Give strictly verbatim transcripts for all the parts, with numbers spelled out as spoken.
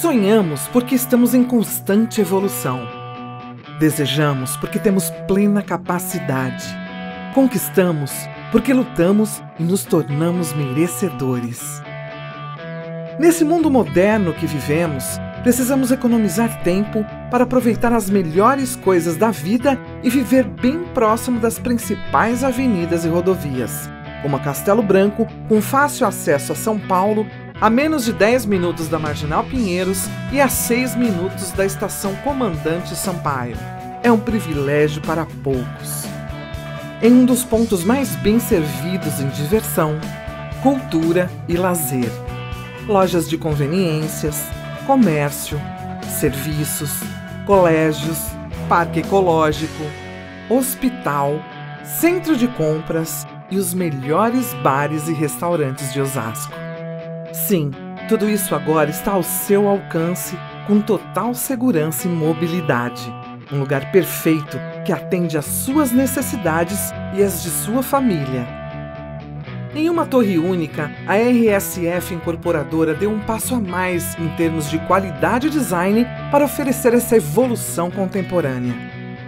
Sonhamos porque estamos em constante evolução. Desejamos porque temos plena capacidade. Conquistamos porque lutamos e nos tornamos merecedores. Nesse mundo moderno que vivemos, precisamos economizar tempo para aproveitar as melhores coisas da vida e viver bem próximo das principais avenidas e rodovias, como a Castelo Branco, com fácil acesso a São Paulo, a menos de dez minutos da Marginal Pinheiros e a seis minutos da Estação Comandante Sampaio. É um privilégio para poucos. Em um dos pontos mais bem servidos em diversão, cultura e lazer. Lojas de conveniências, comércio, serviços, colégios, parque ecológico, hospital, centro de compras e os melhores bares e restaurantes de Osasco. Sim, tudo isso agora está ao seu alcance com total segurança e mobilidade. Um lugar perfeito que atende às suas necessidades e às de sua família. Em uma torre única, a R S F Incorporadora deu um passo a mais em termos de qualidade e design para oferecer essa evolução contemporânea.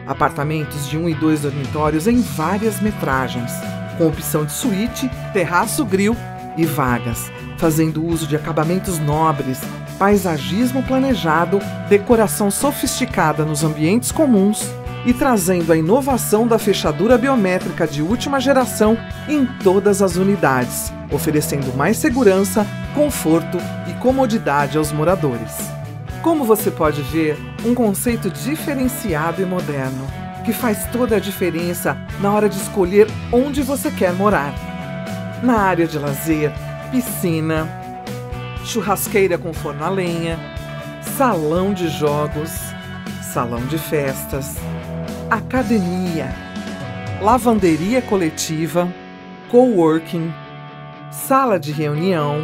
Apartamentos de um e dois dormitórios em várias metragens, com opção de suíte, terraço, grill e vagas, fazendo uso de acabamentos nobres, paisagismo planejado, decoração sofisticada nos ambientes comuns, e trazendo a inovação da fechadura biométrica de última geração em todas as unidades, oferecendo mais segurança, conforto e comodidade aos moradores. Como você pode ver, um conceito diferenciado e moderno, que faz toda a diferença na hora de escolher onde você quer morar. Na área de lazer, piscina, churrasqueira com forno a lenha, salão de jogos, salão de festas, academia, lavanderia coletiva, coworking, sala de reunião,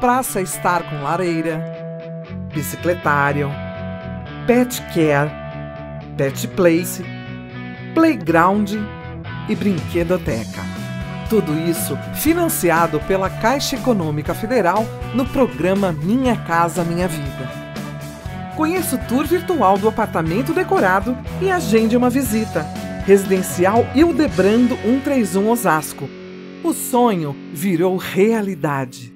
praça estar com lareira, bicicletário, pet care, pet place, playground e brinquedoteca. Tudo isso financiado pela Caixa Econômica Federal no programa Minha Casa, Minha Vida. Conheça o tour virtual do apartamento decorado e agende uma visita. Residencial Hildebrando cento e trinta e um Osasco. O sonho virou realidade.